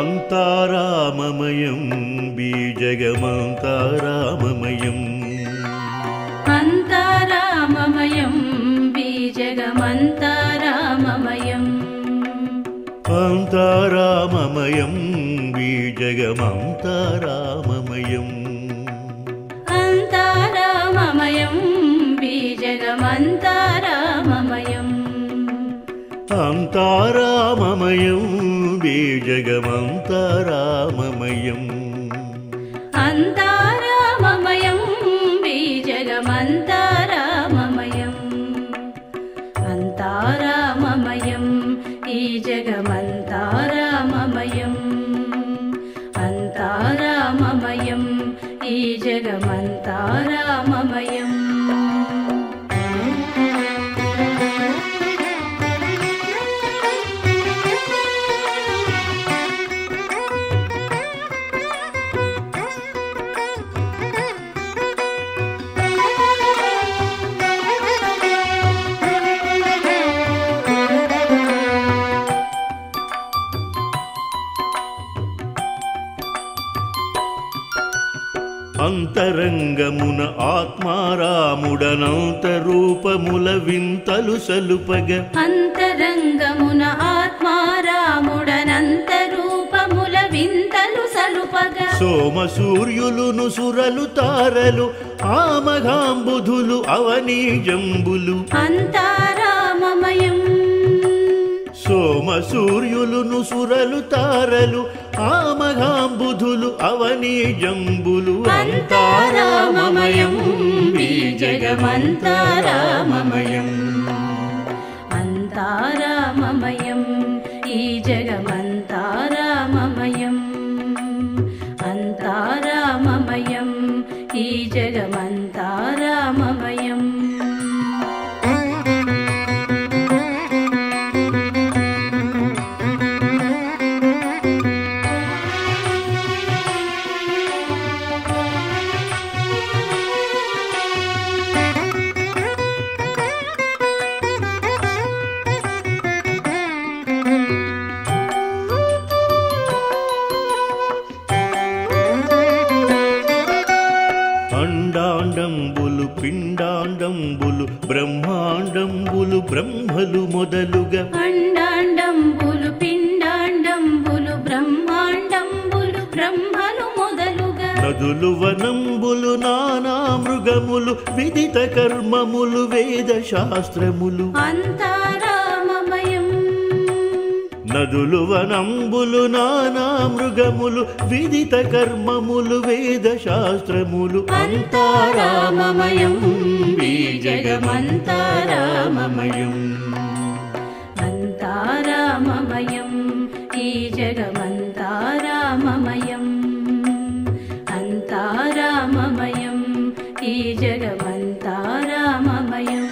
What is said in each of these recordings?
அந்தா ராமமயம் பீஜகமந்தா ராமமயம் அந்தா ராமமயம் பீஜகமந்தா ராமமயம் அந்தா ராமமயம் பீஜகமந்தா ராமமயம் அந்தா ராமமயம் பீஜகமந்தா ராமமயம் அந்தா ராமமயம் பீஜகமந்தா ராமமயம் அந்தா ராமமயம் பீஜகமந்தா ராமமயம் அந்தா ராமமயம் பீஜகமந்தா ராமமயம் அந்தா ராமமயம் பீஜகமந்தா ராமமயம் అంతరంగమున ఆత్మారాముడనంత రూపముల వింతలు సలుపగ అంతరంగమున ఆత్మారాముడనంత రూపముల వింతలు సలుపగ సోమ సూర్యులును సురలు తారలు ఆమగాంబుధులు అవనీ జంబులు అంతా రామమయం సోమ సూర్యులును సురలు తారలు ఆమగాంబుధులు అవనీ జంబులు అంతా రామమయం బీజగమంతా రామమయం అంతా రామమయం ఈ జగమంతా రామమయం అంతా రామమయం ఈ జగమంతా రామమయం అండాండంబులు పిండాండంబులు బ్రహ్మాండంబులు బ్రహ్మలు మొదలుగా అండాండంబులు పిండాండంబులు బ్రహ్మాండంబులు బ్రహ్మలు మొదలుగా నదులు వనంబులు నానా మృగములు విదిత కర్మములు వేద శాస్త్రములు అంతా రామమయం నదులు వనంబులు నానా మృగములు విదిత కర్మములు వేద శాస్త్రములు అంతా రామమయం బీజగమంతా రామమయం అంతా రామమయం ఈ జగమంతా రామమయం అంతా రామమయం ఈ జగమంతా రామమయం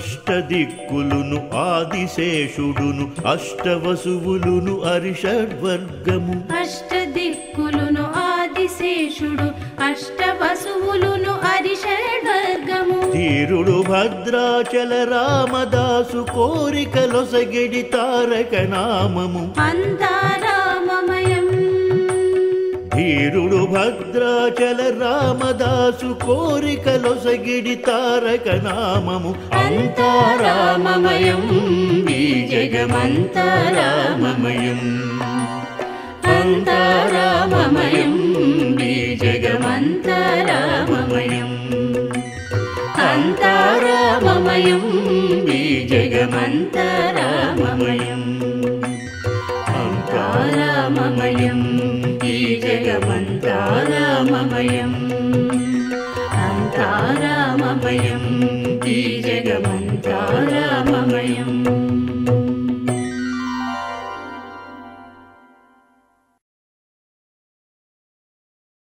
అష్టదిక్కులును ఆదిశేషుడును అష్టవసువులును అరిషడ్వర్గము అష్టదిక్కులును ఆదిశేషుడు అష్టవసువులును అరిషడ్వర్గము ధీరుడు భద్రాచల రామదాసు కోరికలొసగిడి తారక నామము అంతా రామమయం ధీరుడు భద్రాచల రామదాసు కోరికలొసగిడి తారక నామము అంతా రామమయం బీజగమంతా రామమయం అంతా రామమయం బీజగమంతా రామమయం అంతా ரமமயம் ஜெகமந்த ரமமயம் அந்தா ரமமயம் ஜெகமந்த ரமமயம் அந்தா ரமமயம் ஜெகமந்த ரமமயம்.